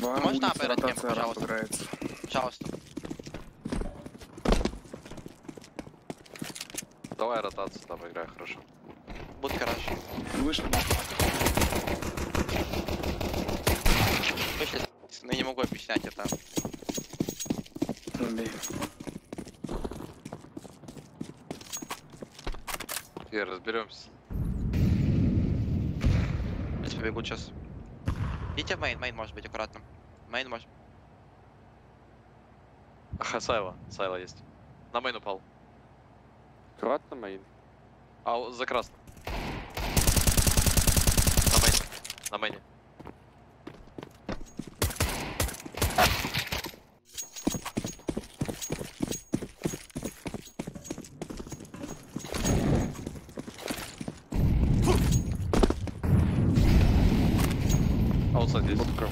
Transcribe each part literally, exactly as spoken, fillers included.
Ты можешь на апэрать мне, пожалуйста? Пожалуйста. Давай ротацию там играй, хорошо. Будь хорошо. Вышли. Вышли, но я не могу объяснять это. Теперь разберемся. Сейчас побегу сейчас. Идите в мейн, мейн может быть аккуратным. Мейн может. Аха, сайла, сайла есть. На мейн упал. Аккуратно мейн. А, за красным. На мейне. На мейне. Будка.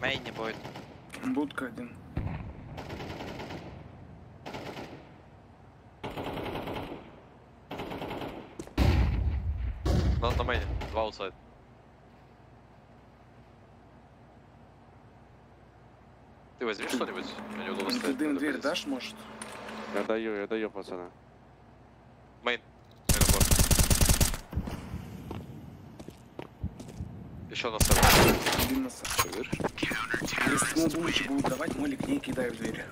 Мейн не будет. Будка один. На, на мейне. Два аутсайд. Ты возьми что-нибудь? Ты дым дверь дашь, может? Я даю, я даю, пацана. Мейн. Еще на сайт. Один на сайт. Если ему булочек будут давать, молик не кидай в дверь.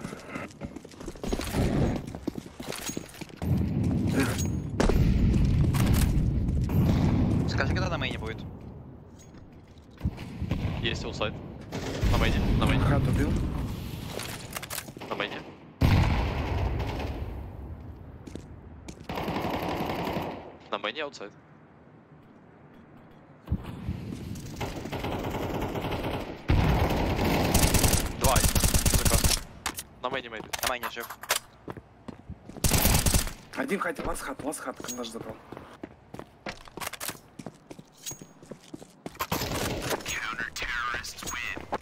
Скажи, когда на мейне будет? Есть улсайд. На мейне. На мейне. Хат убил. На мейне. На мейне аутсайд. На мейне мейн. На мейне жив. Один хотя лас хат, лас хат, кандаш забрал.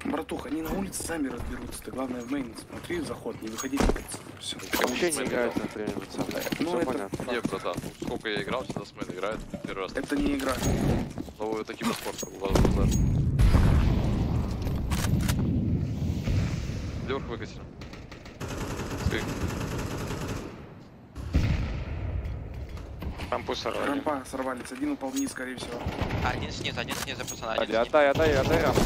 Братуха, они на улице сами разберутся. Ты главное в мейн смотри, заход, не выходи на улицу. Все. Вообще не играют на тренинг. Ну это понятно. Нет, братан, сколько я играл, всегда с мейн играет. Первый раз. Это не игра. Ну, таким спортом у вас базар. Лёрк выкатили. Рампу сорвали. Рампа сорвались, один упал вниз, скорее всего. Один снизу, один снизу, пацаны. Один снизу. Отдай, отдай, отдай рампу.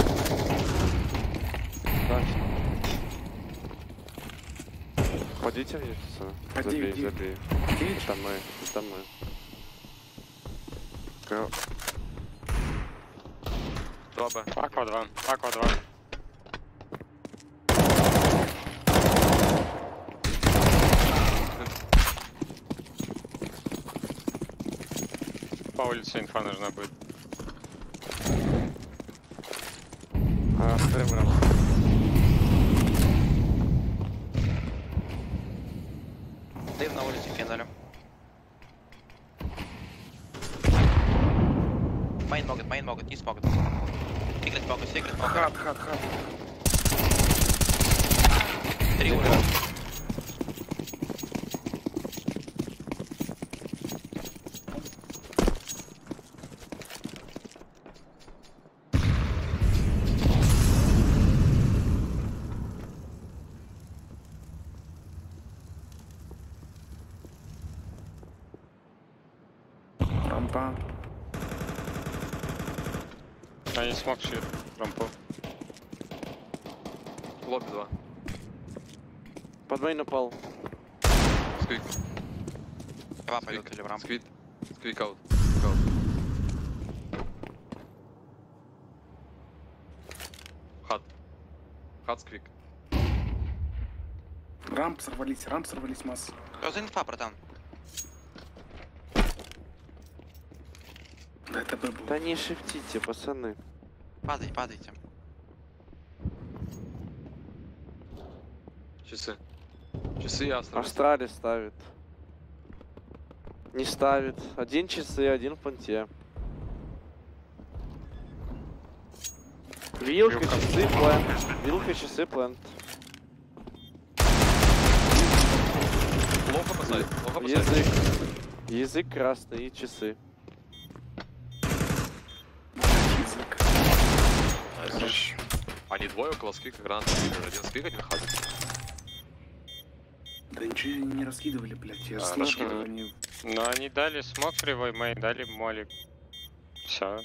Ходите вниз, пацаны. Забей, забей. Там мы, там мы. Два Б. Аква два, аква два. По улице инфа нужна будет. А, прям. Дым на улице кинули. Майн могут, майн могут, не смогут. Играть могут, все играть могут. Хат, хат, хат. Три уровня. Я не смог через рампу. Лоб два. Под мейн напал. Сквик. Два пойдет или в рампу. Сквик. Сквик аут. Хат. Хат сквик. Рамп сорвались, рамп сорвались масс. Кто за инфа, братан? Да не шифтите, пацаны. Падай, падайте. Часы. Часы ясно. Австралия ставит. Не ставит. Один часы, один в понте. Вилка, часы, плент. Вилка, часы, плент. Плохо поставить. Плохо поставить. Язык. Язык красный и часы. Они двое около сквика, гранат. Один сквик, один хазик. Да ничего не раскидывали, блядь, я а, слышал. Но они дали смог кривой, мы дали молик. Все.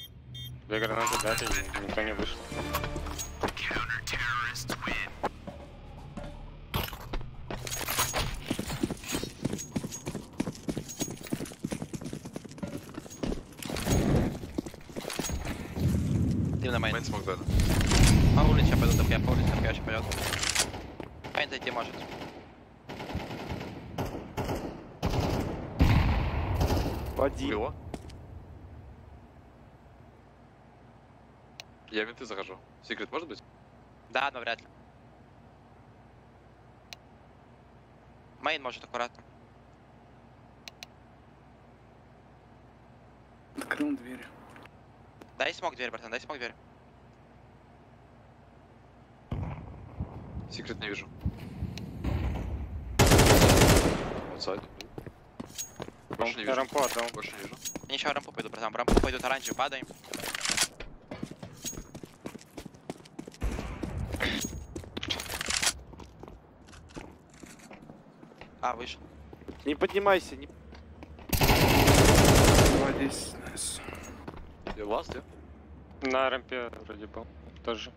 Две гранаты дали, никто не вышел. Мейн смог дать. А улица пойдет, ТП, по улице ТП пойдет. Мейн зайти может. Поди. Я винты захожу. Секрет может быть? Да, но вряд ли. Мейн может аккуратно. Открыл дверь. Дай смог дверь, братан, дай смог дверь. Секрет не вижу. Отсайд. Больше не вижу. Рампу отдал, больше не вижу. Я еще рампу пойду, братан. Рампу пойдут оранжевый, падаем. А, вышел. Не поднимайся, не... Молодец, найс. Я власть, я? На рампе вроде был, тоже.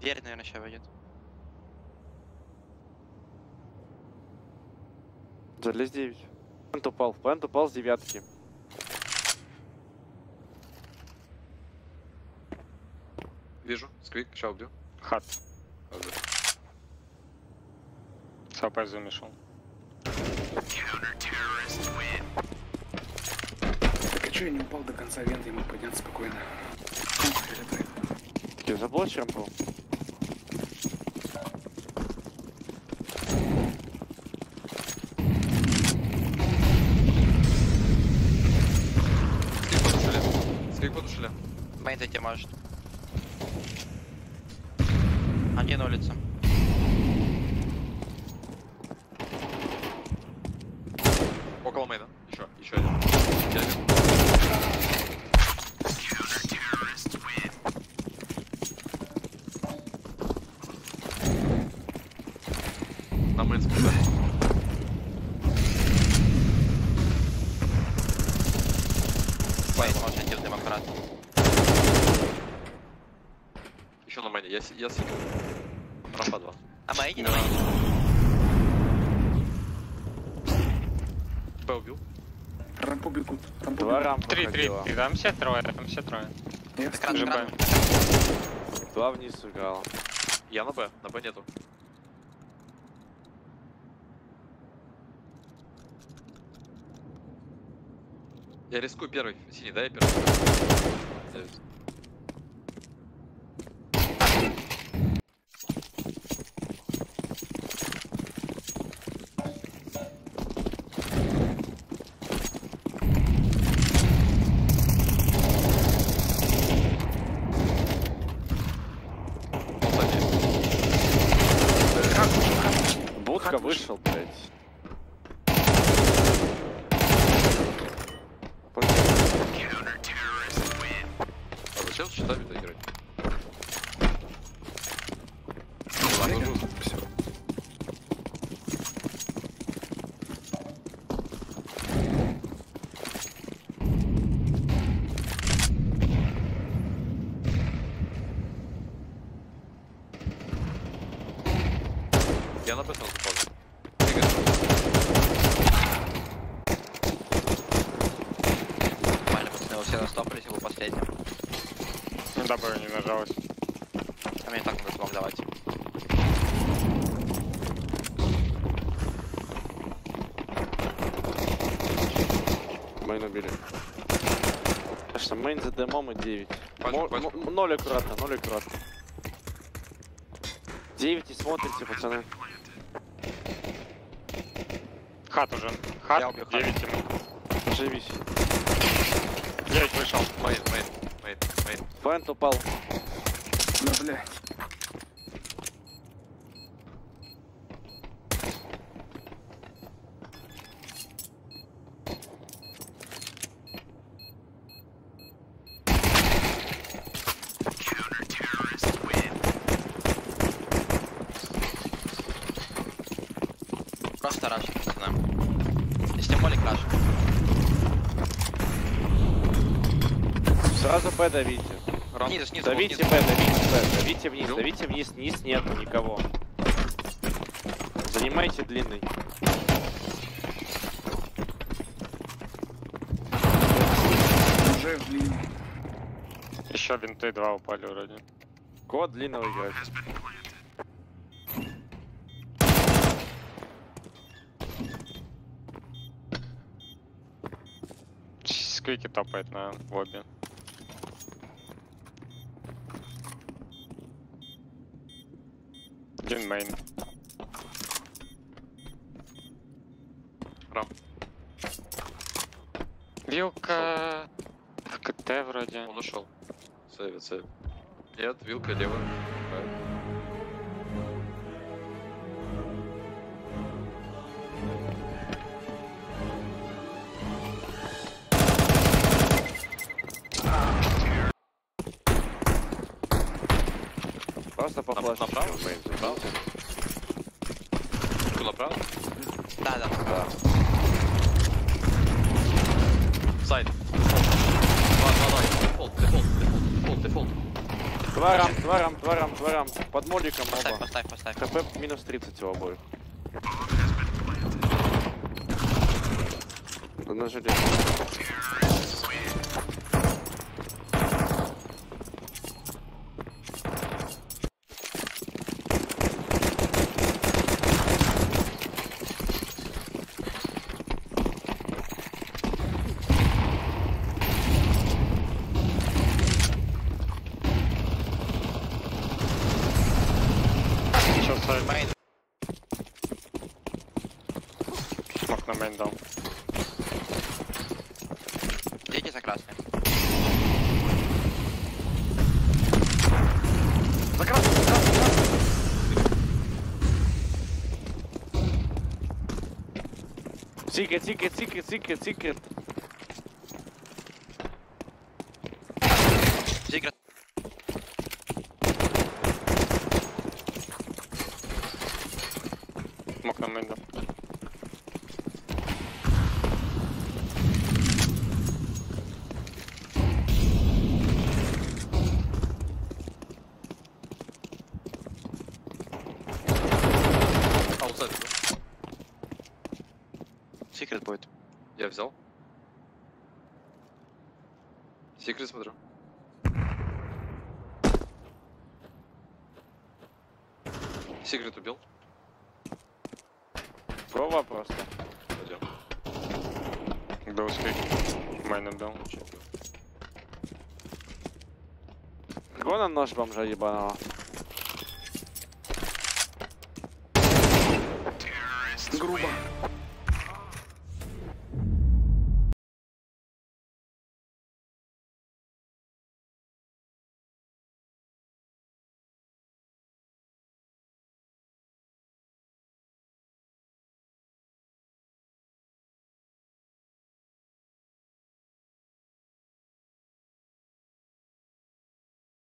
Дверь, наверное, сейчас войдет. Залез девять. Плент упал, плент упал с девятки. Вижу, сквик, сейчас убью. Хат. Сапай замешал. Так а че я не упал до конца венты, ему подняться спокойно. Ты заблочен был? Мейн зайти может. Один улица. Около мейна. Еще, еще один. Я один. На мейн спустя. Мейн может идти в демократ. Еще на мейне, я, я с... Рампа два. А мейни? Да. Б убил. Рампу бегут. Рампу два рампа. Три, три. И там все трое, там все трое. Я скажу Б. Два вниз угал. Я на Б, на Б нету. Я рискую первый. Синий, да, я первый. Будка вышел, блядь. А зачем с щитами-то играть? Я на песок попал. Нормально, пацаны, все настопались, его последним. Ну да, бы не нажалось. А мне так надо смог давать. Мейн убили. Конечно, мейн за дымом и девять. Ноль аккуратно, ноль аккуратно. девять и смотрите, пацаны. Хат уже. Хат, девять ему. Живись. девять вышел. Мейн, мейн, мейн, мейн. Фэнт упал. Да, блядь. Холик наш. Сразу Б давите. Низ, снизу, давите Б, давите Б, давите вниз, давите вниз, вниз нету никого. Занимайте длинный. Уже в длинный. Еще винты два упали вроде. Код длинного играет. Сквики топает на лобби. Блин, мейн. Рам. Вилка... КТ вроде. Он ушел. Сейвит, сейвит. Нет, вилка левая. Просто поплачу. Направо? Направо? Только направо? Да, да, да. Сайд. Два, два, два. Дефолт, дефолт, дефолт, дефолт. Два рам, два рам, два рам, два рам. Под моликом поставь, оба. Поставь, поставь, поставь. КП минус тридцать у обоих. Нажили. Смог на мейн дал. Дети за красный. За красный, за красный, за красный. Тикет, тикет, тикет, тикет, тикет. Смог на мейн дал. Секрет будет. Я взял. Секрет смотрю. Секрет убил. Прова просто. Пойдем. Да успей. Майном дал. Гонан нож бомжа ебаного.